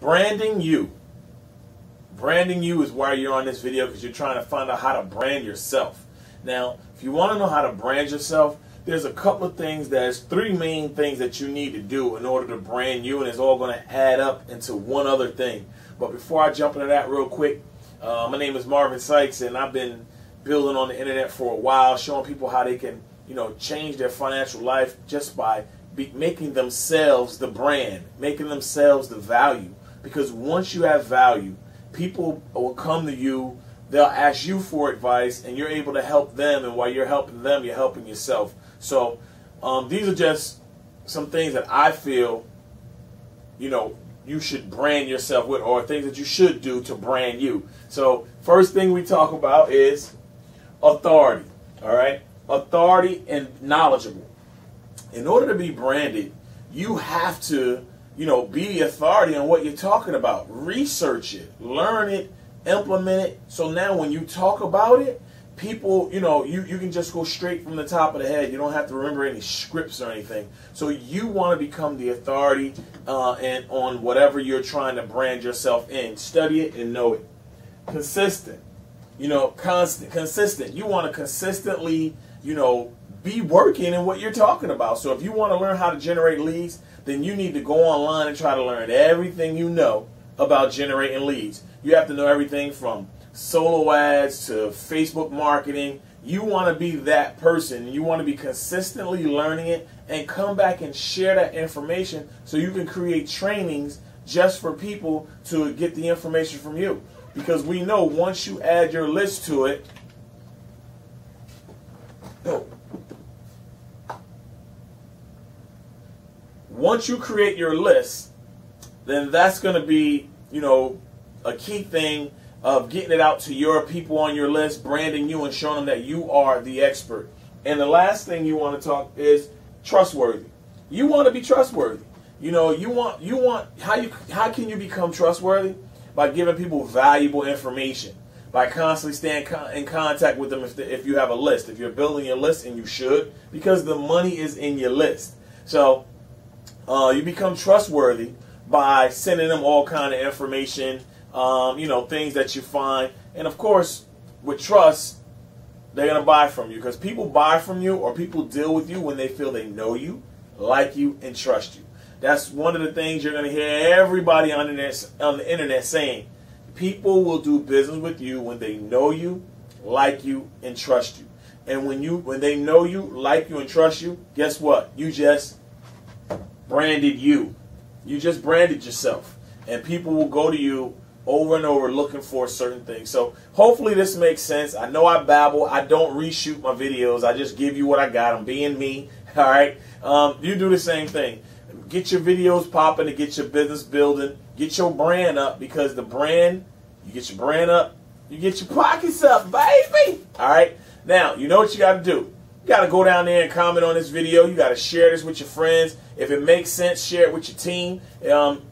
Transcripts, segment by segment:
Branding you is why you're on this video, because you're trying to find out how to brand yourself. Now, if you want to know how to brand yourself, there's a couple of things, there's three main things that you need to do in order to brand you, and it's all going to add up into one other thing. But before I jump into that real quick, my name is Marvin Sykes, and I've been building on the internet for a while, showing people how they can, you know, change their financial life just by making themselves the brand, making themselves the value. Because once you have value, people will come to you, they'll ask you for advice, and you're able to help them, and while you're helping them, you're helping yourself. So these are just some things that I feel, you know, you should brand yourself with, or things that you should do to brand you. So first thing we talk about is authority, all right? Authority and knowledgeable. In order to be branded, you have to, you know, be the authority on what you're talking about. Research it, learn it, implement it. So now when you talk about it, people, you know, you can just go straight from the top of the head. You don't have to remember any scripts or anything. So you want to become the authority and on whatever you're trying to brand yourself in. Study it and know it. Consistent, you know, consistent. You want to consistently, you know, be working in what you're talking about. So if you want to learn how to generate leads, then you need to go online and try to learn everything you know about generating leads. You have to know everything from solo ads to Facebook marketing. You want to be that person. You want to be consistently learning it and come back and share that information so you can create trainings just for people to get the information from you. Because we know once you add your list to it, once you create your list, then that's going to be, you know, a key thing of getting it out to your people on your list, branding you and showing them that you are the expert. And the last thing you want to talk is trustworthy. You want to be trustworthy. You know, how can you become trustworthy? By giving people valuable information, by constantly staying in contact with them if you have a list. If you're building your list, and you should, because the money is in your list. So you become trustworthy by sending them all kind of information, you know, things that you find. And of course, with trust, they're going to buy from you, because people buy from you or people deal with you when they feel they know you, like you, and trust you. That's one of the things you're going to hear everybody on the internet saying. People will do business with you when they know you, like you, and trust you. And when they know you, like you, and trust you, guess what? You just branded you. You just branded yourself. And people will go to you over and over looking for certain things. So hopefully this makes sense. I know I babble. I don't reshoot my videos. I just give you what I got. I'm being me. All right. You do the same thing. Get your videos popping to get your business building. Get your brand up, because the brand, you get your brand up, you get your pockets up, baby. All right. Now, you know what you got to do. You got to go down there and comment on this video. You got to share this with your friends. If it makes sense, share it with your team.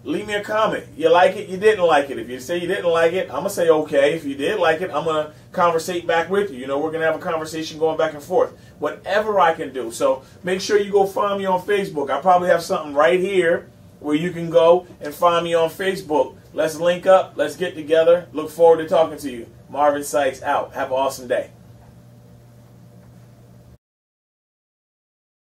Leave me a comment. You like it, you didn't like it. If you say you didn't like it, I'm going to say okay. If you did like it, I'm going to conversate back with you. You know, we're going to have a conversation going back and forth. Whatever I can do. So make sure you go find me on Facebook. I probably have something right here where you can go and find me on Facebook. Let's link up. Let's get together. Look forward to talking to you. Marvin Sykes out. Have an awesome day.